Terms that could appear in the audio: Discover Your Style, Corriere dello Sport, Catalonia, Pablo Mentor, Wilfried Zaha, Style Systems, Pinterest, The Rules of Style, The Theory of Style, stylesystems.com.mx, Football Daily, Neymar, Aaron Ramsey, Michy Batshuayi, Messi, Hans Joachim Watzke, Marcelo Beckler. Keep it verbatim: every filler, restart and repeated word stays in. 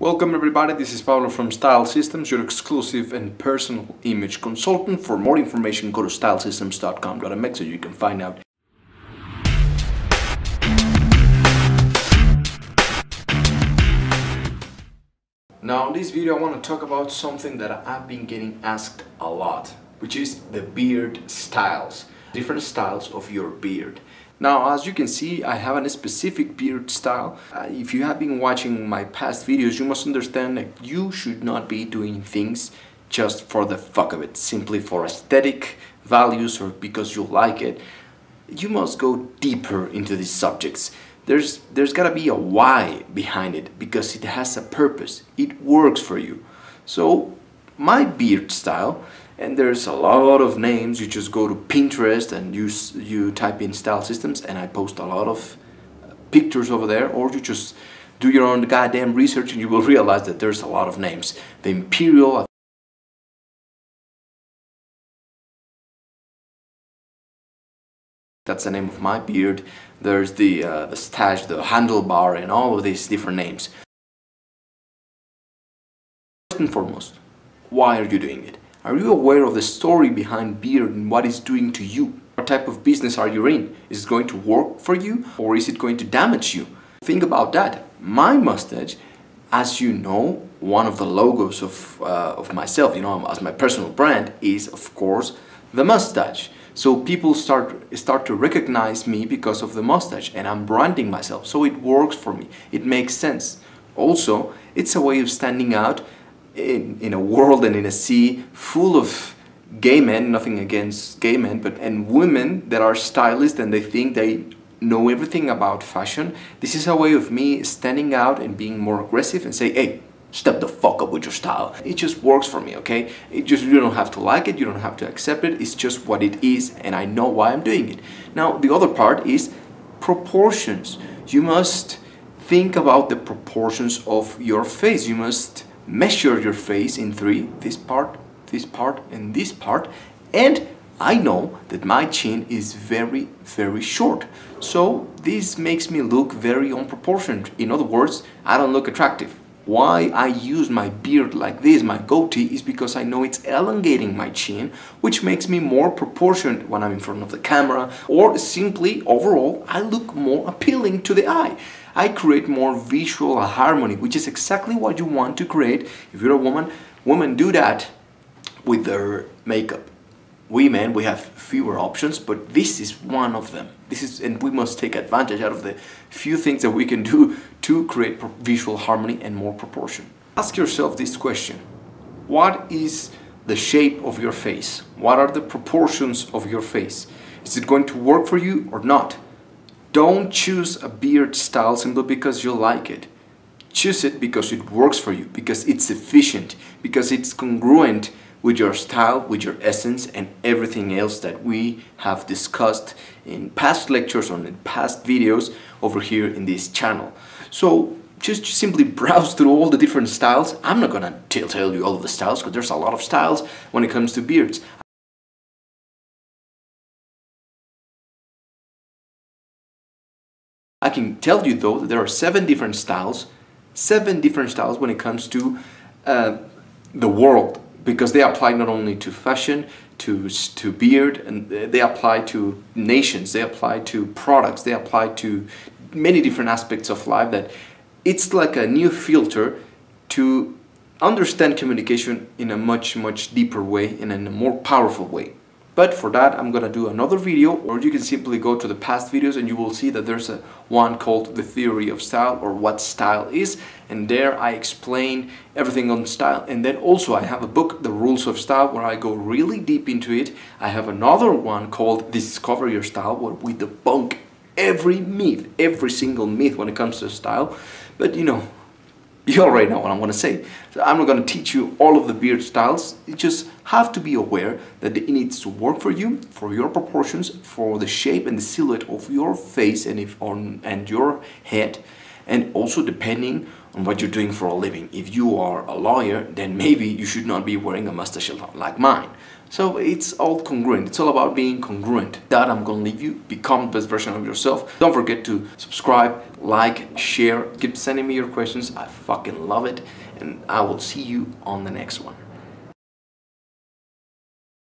Welcome everybody, this is Pablo from Style Systems, your exclusive and personal image consultant. For more information, go to style systems dot com dot m x so you can find out. Now in this video I want to talk about something that I've been getting asked a lot, which is the beard styles, different styles of your beard. Now, as you can see, I have a specific beard style. Uh, if you have been watching my past videos, you must understand that you should not be doing things just for the fuck of it, simply for aesthetic values or because you like it. You must go deeper into these subjects. There's, there's gotta be a why behind it because it has a purpose. It works for you. So, my beard style, and there's a lot of names. You just go to Pinterest and you you type in Style Systems, and I post a lot of pictures over there, or you just do your own goddamn research and you will realize that there's a lot of names. The Imperial, that's the name of my beard. There's the, uh, the stash, the handlebar, and all of these different names. First and foremost, why are you doing it? Are you aware of the story behind beard and what it's doing to you? What type of business are you in? Is it going to work for you or is it going to damage you? Think about that. My mustache, as you know, one of the logos of, uh, of myself, you know, as my personal brand is, of course, the mustache. So people start, start to recognize me because of the mustache and I'm branding myself. So it works for me. It makes sense. Also, it's a way of standing out In, in a world and in a sea full of gay men, nothing against gay men, but and women that are stylists and they think they know everything about fashion. This is a way of me standing out and being more aggressive and say, hey, step the fuck up with your style. It just works for me, okay? It just, you don't have to like it, you don't have to accept it, it's just what it is and I know why I'm doing it. Now, the other part is proportions. You must think about the proportions of your face. You must measure your face in three, this part, this part, and this part, and I know that my chin is very, very short. So this makes me look very unproportioned. In other words, I don't look attractive. Why I use my beard like this, my goatee, is because I know it's elongating my chin, which makes me more proportioned when I'm in front of the camera, or simply, overall, I look more appealing to the eye. I create more visual harmony, which is exactly what you want to create. If you're a woman, women do that with their makeup. We men, we have fewer options, but this is one of them. This is, and we must take advantage out of the few things that we can do to create visual harmony and more proportion. Ask yourself this question. What is the shape of your face? What are the proportions of your face? Is it going to work for you or not? Don't choose a beard style simply because you like it. Choose it because it works for you, because it's efficient, because it's congruent with your style, with your essence, and everything else that we have discussed in past lectures or in past videos over here in this channel. So just simply browse through all the different styles. I'm not gonna tell you all of the styles because there's a lot of styles when it comes to beards. I can tell you though that there are seven different styles, seven different styles when it comes to uh, the world, because they apply not only to fashion, to, to beard, and they apply to nations, they apply to products, they apply to many different aspects of life that it's like a new filter to understand communication in a much, much deeper way and in a more powerful way. But for that, I'm gonna do another video, or you can simply go to the past videos and you will see that there's a one called The Theory of Style, or what style is, and there I explain everything on style. And then also I have a book, The Rules of Style, where I go really deep into it. I have another one called Discover Your Style, where we debunk every myth, every single myth when it comes to style. But you know, you already know what I'm gonna say. So I'm not gonna teach you all of the beard styles. You just have to be aware that it needs to work for you, for your proportions, for the shape and the silhouette of your face and if on and your head, and also depending on what you're doing for a living. If you are a lawyer, then maybe you should not be wearing a mustache like mine. So it's all congruent. It's all about being congruent. That I'm gonna leave you. Become the best version of yourself. Don't forget to subscribe, like, share. Keep sending me your questions. I fucking love it. And I will see you on the next one.